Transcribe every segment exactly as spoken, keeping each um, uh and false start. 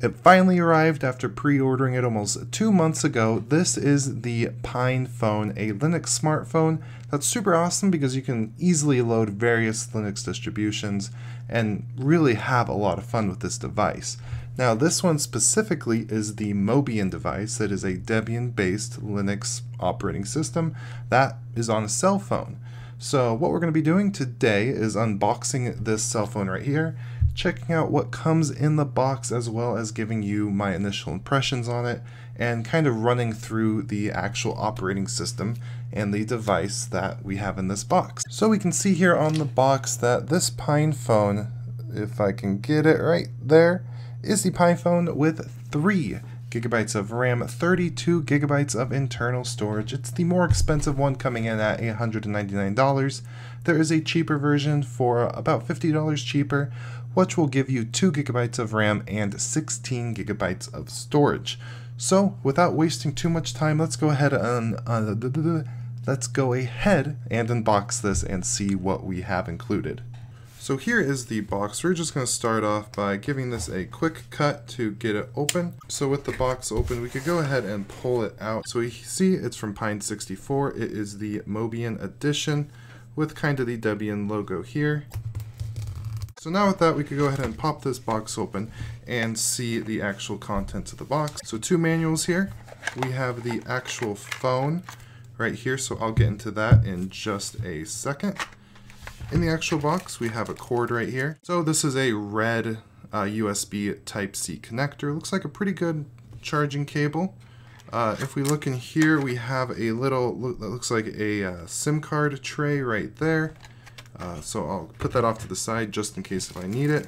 It finally arrived after pre-ordering it almost two months ago. This is the PinePhone, a Linux smartphone that's super awesome because you can easily load various Linux distributions and really have a lot of fun with this device. Now this one specifically is the Mobian device. That is a Debian-based Linux operating system that is on a cell phone. So what we're going to be doing today is unboxing this cell phone right here, checking out what comes in the box, as well as giving you my initial impressions on it and kind of running through the actual operating system and the device that we have in this box. So we can see here on the box that this PinePhone, if I can get it right there, is the PinePhone with three gigabytes of RAM, thirty-two gigabytes of internal storage. It's the more expensive one, coming in at eight hundred ninety-nine dollars. There is a cheaper version for about fifty dollars cheaper, which will give you two gigabytes of RAM and sixteen gigabytes of storage. So without wasting too much time, let's go ahead and uh, let's go ahead and unbox this and see what we have included. So here is the box. We're just going to start off by giving this a quick cut to get it open. So with the box open, we could go ahead and pull it out. So you see it's from Pine sixty-four. It is the Mobian edition with kind of the Debian logo here. So now with that, we could go ahead and pop this box open and see the actual contents of the box. So two manuals here. We have the actual phone right here, so I'll get into that in just a second. In the actual box, we have a cord right here. So this is a red uh, U S B Type C connector. Looks like a pretty good charging cable. Uh, if we look in here, we have a little, look, that looks like a uh, SIM card tray right there. Uh, so I'll put that off to the side just in case if I need it.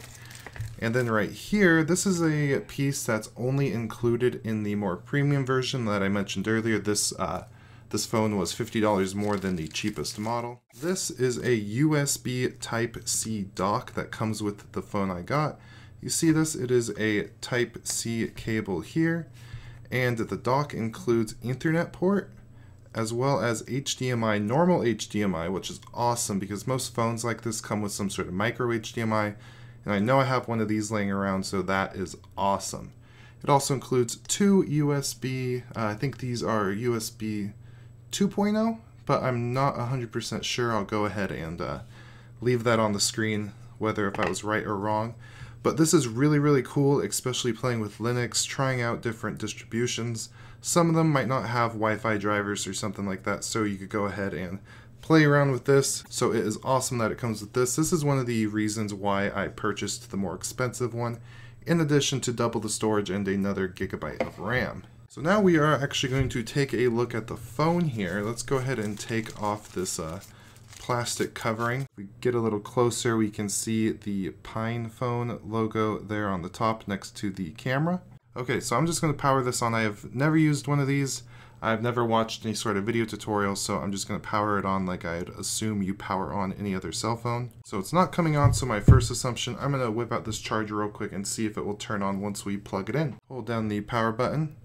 And then right here, this is a piece that's only included in the more premium version that I mentioned earlier. This uh, This phone was fifty dollars more than the cheapest model. This is a U S B Type C dock that comes with the phone I got. You see this, it is a Type C cable here, and the dock includes Ethernet port, as well as H D M I, normal H D M I, which is awesome because most phones like this come with some sort of micro H D M I, and I know I have one of these laying around, so that is awesome. It also includes two U S B, uh, I think these are U S B two point oh, but I'm not one hundred percent sure. I'll go ahead and uh, leave that on the screen, whether if I was right or wrong. But this is really, really cool, especially playing with Linux, trying out different distributions. Some of them might not have Wi-Fi drivers or something like that, so you could go ahead and play around with this. So it is awesome that it comes with this. This is one of the reasons why I purchased the more expensive one, in addition to double the storage and another gigabyte of RAM. So now we are actually going to take a look at the phone here. Let's go ahead and take off this uh, plastic covering. If we get a little closer, we can see the PinePhone logo there on the top next to the camera. Okay, so I'm just going to power this on. I have never used one of these. I've never watched any sort of video tutorial, so I'm just going to power it on like I'd assume you power on any other cell phone. So it's not coming on, so my first assumption, I'm going to whip out this charger real quick and see if it will turn on once we plug it in. Hold down the power button.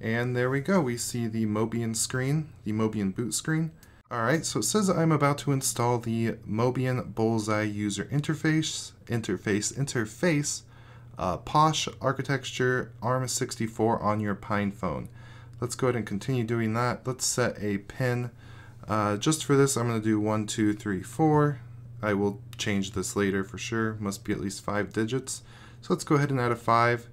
And there we go, we see the Mobian screen, the Mobian boot screen. Alright, so it says I'm about to install the Mobian Bullseye user interface, interface, interface, uh, Posh architecture ARM sixty-four on your PinePhone. Let's go ahead and continue doing that. Let's set a pin. Uh, just for this, I'm going to do one, two, three, four. I will change this later for sure. Must be at least five digits. So let's go ahead and add a five.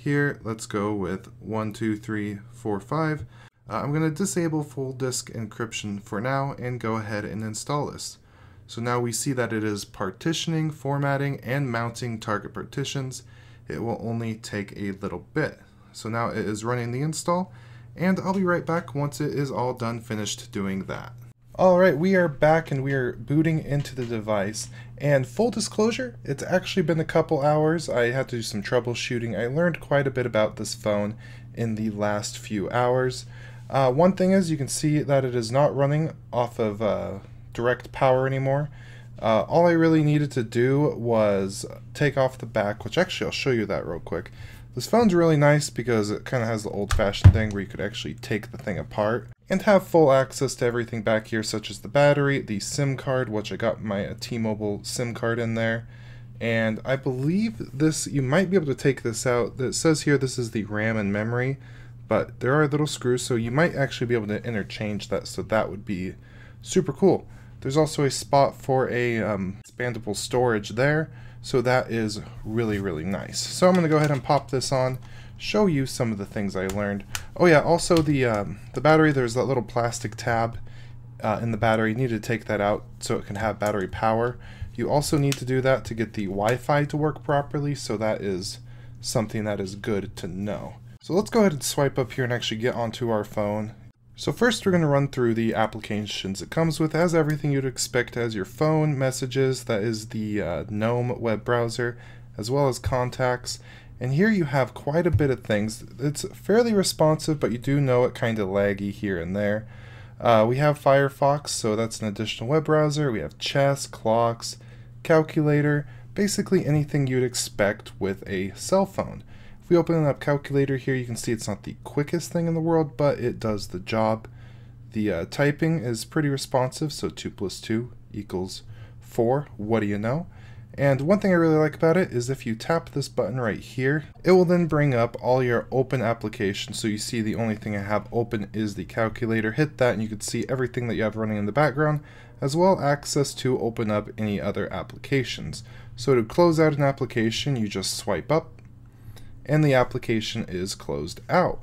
Here, let's go with one, two, three, four, five. Uh, I'm going to disable full disk encryption for now and go ahead and install this. So now we see that it is partitioning, formatting, and mounting target partitions. It will only take a little bit. So now it is running the install, and I'll be right back once it is all done finished doing that. Alright, we are back and we are booting into the device, and full disclosure, it's actually been a couple hours. I had to do some troubleshooting. I learned quite a bit about this phone in the last few hours. Uh, one thing is you can see that it is not running off of uh, direct power anymore. Uh, all I really needed to do was take off the back, which actually I'll show you that real quick. This phone's really nice because it kind of has the old-fashioned thing where you could actually take the thing apart and have full access to everything back here, such as the battery, the SIM card, which I got my T-Mobile SIM card in there, And I believe this, you might be able to take this out. It says here this is the RAM and memory, but there are little screws, so you might actually be able to interchange that, so that would be super cool. There's also a spot for a um, expandable storage there, so that is really, really nice. So I'm going to go ahead and pop this on, show you some of the things I learned. Oh yeah, also the, um, the battery, there's that little plastic tab uh, in the battery. You need to take that out so it can have battery power. You also need to do that to get the Wi-Fi to work properly, so that is something that is good to know. So let's go ahead and swipe up here and actually get onto our phone. So first we're going to run through the applications it comes with. It has everything you'd expect, as your phone, messages, that is the uh, GNOME web browser, as well as contacts. And here you have quite a bit of things. It's fairly responsive, but you do know it kind of laggy here and there. Uh, we have Firefox, so that's an additional web browser. We have chess, clocks, calculator, basically anything you'd expect with a cell phone. If we open up calculator here, you can see it's not the quickest thing in the world, but it does the job. The uh, typing is pretty responsive, so two plus two equals four, what do you know? And one thing I really like about it is if you tap this button right here, it will then bring up all your open applications. So you see the only thing I have open is the calculator. Hit that and you can see everything that you have running in the background, as well access to open up any other applications. So to close out an application, you just swipe up and the application is closed out.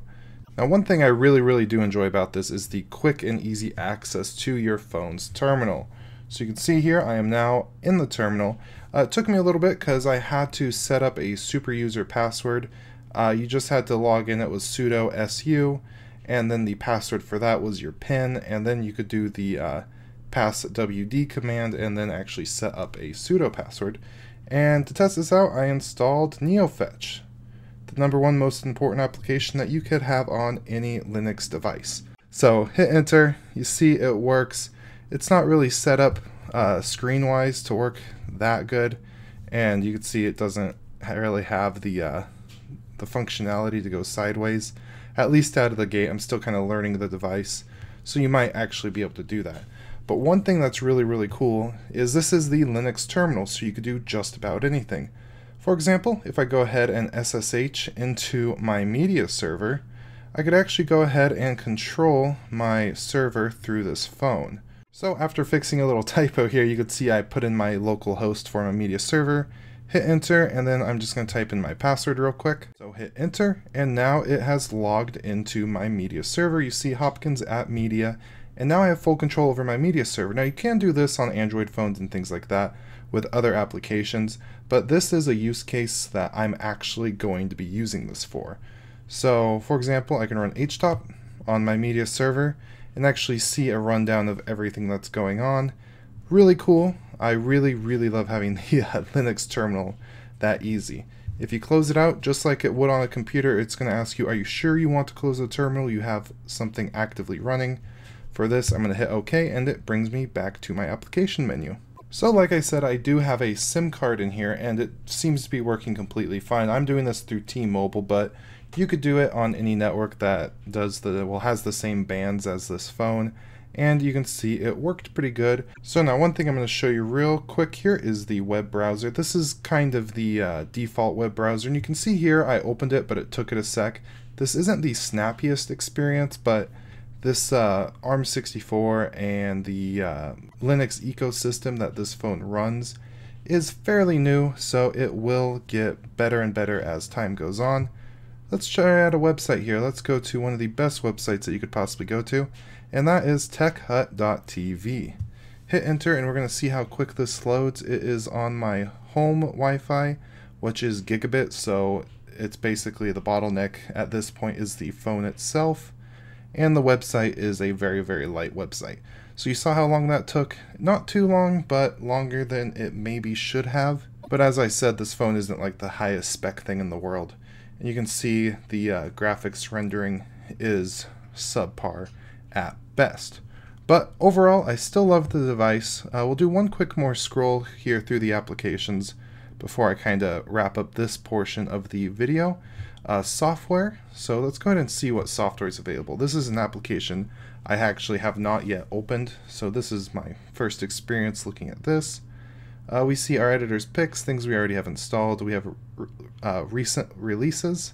Now, one thing I really, really do enjoy about this is the quick and easy access to your phone's terminal. So you can see here I am now in the terminal. Uh, it took me a little bit because I had to set up a super user password. Uh, you just had to log in. It was sudo su, and then the password for that was your PIN, and then you could do the uh, passwd command and then actually set up a sudo password. And to test this out, I installed neofetch, the number one most important application that you could have on any Linux device. So hit enter, you see it works. It's not really set up uh, screen-wise to work that good, and you can see it doesn't really have the uh, the functionality to go sideways, at least out of the gate. I'm still kind of learning the device, so you might actually be able to do that. But one thing that's really, really cool is this is the Linux terminal, so you could do just about anything. For example, if I go ahead and S S H into my media server, I could actually go ahead and control my server through this phone. So after fixing a little typo here, you could see I put in my local host for my media server, hit enter, and then I'm just going to type in my password real quick. So hit enter, and now it has logged into my media server. You see Hopkins at media, and now I have full control over my media server. Now you can do this on Android phones and things like that with other applications, but this is a use case that I'm actually going to be using this for. So for example, I can run H top on my media server and actually see a rundown of everything that's going on. Really cool. I really, really love having the uh, Linux terminal that easy. If you close it out, just like it would on a computer, it's going to ask you, are you sure you want to close the terminal? You have something actively running. For this, I'm going to hit OK, and it brings me back to my application menu. So like I said, I do have a SIM card in here, and it seems to be working completely fine. I'm doing this through T-Mobile, but you could do it on any network that does the well has the same bands as this phone, and you can see it worked pretty good. So now one thing I'm going to show you real quick here is the web browser. This is kind of the uh, default web browser, and you can see here I opened it, but it took it a sec. This isn't the snappiest experience, but this uh, ARM sixty-four and the uh, Linux ecosystem that this phone runs is fairly new, so it will get better and better as time goes on. Let's try out a website here. Let's go to one of the best websites that you could possibly go to, and that is tech hut dot t v. Hit enter, and we're going to see how quick this loads. It is on my home Wi-Fi, which is gigabit, so it's basically the bottleneck at this point is the phone itself, and the website is a very, very light website. So you saw how long that took. Not too long, but longer than it maybe should have. But as I said, this phone isn't like the highest spec thing in the world. And you can see the uh, graphics rendering is subpar at best. But overall, I still love the device. Uh, we'll do one quick more scroll here through the applications before I kind of wrap up this portion of the video. Uh, software. So let's go ahead and see what software is available. This is an application I actually have not yet opened, so this is my first experience looking at this. Uh, we see our editor's picks, things we already have installed. We have uh, recent releases,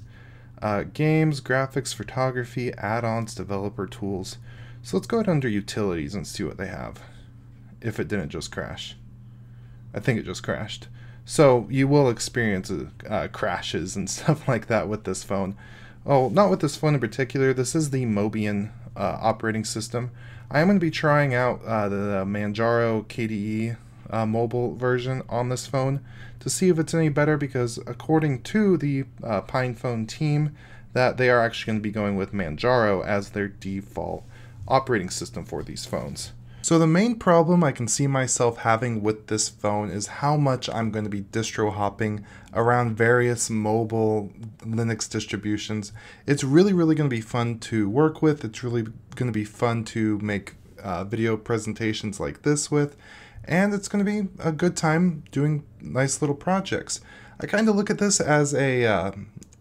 uh, games, graphics, photography, add-ons, developer tools. So let's go ahead under utilities and see what they have, if it didn't just crash. I think it just crashed. So you will experience uh, crashes and stuff like that with this phone. Oh, not with this phone in particular. This is the Mobian uh, operating system. I am going to be trying out uh, the Manjaro K D E uh, mobile version on this phone to see if it's any better, because according to the uh, PinePhone team, that they are actually going to be going with Manjaro as their default operating system for these phones. So the main problem I can see myself having with this phone is how much I'm going to be distro hopping around various mobile Linux distributions. It's really, really going to be fun to work with. It's really going to be fun to make uh, video presentations like this with, and it's going to be a good time doing nice little projects. I kind of look at this as a uh,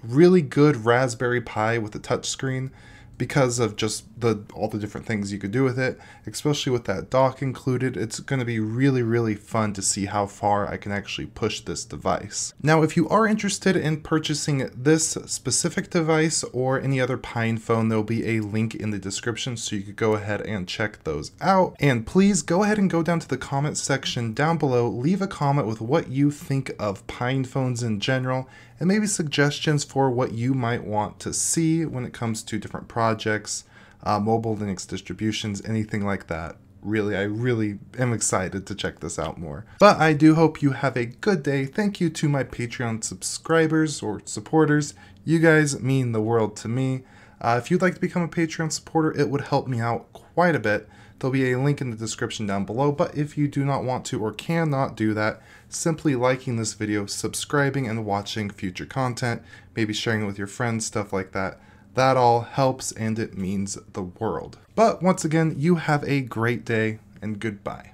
really good Raspberry Pi with a touchscreen, because of just the all the different things you could do with it, especially with that dock included. It's going to be really, really fun to see how far I can actually push this device. Now, if you are interested in purchasing this specific device or any other PinePhone, there'll be a link in the description so you could go ahead and check those out. And please go ahead and go down to the comment section down below, leave a comment with what you think of PinePhones in general, and maybe suggestions for what you might want to see when it comes to different projects, uh, mobile Linux distributions, anything like that. Really, I really am excited to check this out more. But I do hope you have a good day. Thank you to my Patreon subscribers or supporters. You guys mean the world to me. Uh, if you'd like to become a Patreon supporter, it would help me out quite a bit. There'll be a link in the description down below, but if you do not want to or cannot do that, simply liking this video, subscribing, and watching future content, maybe sharing it with your friends, stuff like that. That all helps and it means the world. But once again, you have a great day and goodbye.